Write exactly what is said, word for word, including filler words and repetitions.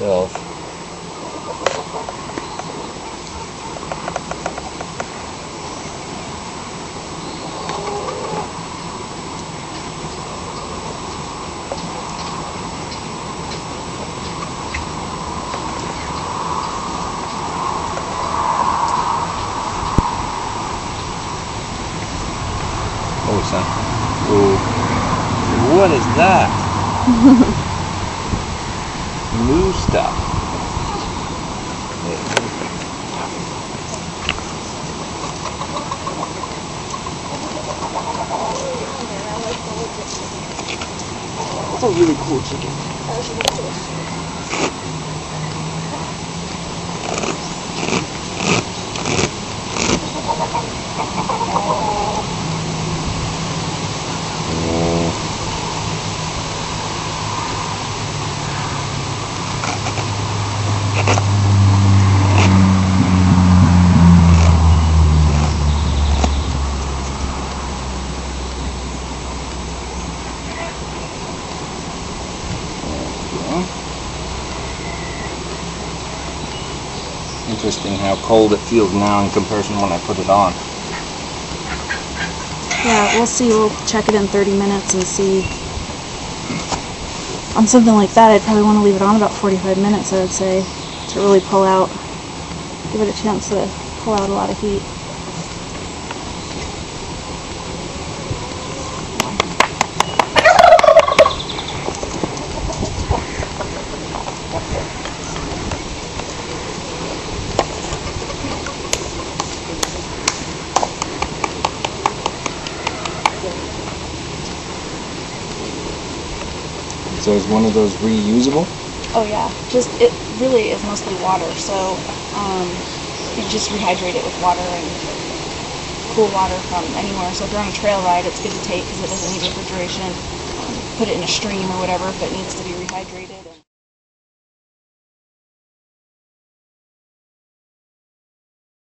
myself. Oh, son. Oh. What is that? New stuff. That's a really cool chicken. Interesting how cold it feels now in comparison when I put it on. Yeah, we'll see. We'll check it in thirty minutes and see. On something like that, I'd probably want to leave it on about forty-five minutes, I would say, to really pull out, give it a chance to pull out a lot of heat. So is one of those reusable? Oh yeah, just it really is mostly water. So um, you just rehydrate it with water and cool water from anywhere. So if you're on a trail ride, it's good to take because it doesn't need refrigeration. Put it in a stream or whatever if it needs to be rehydrated.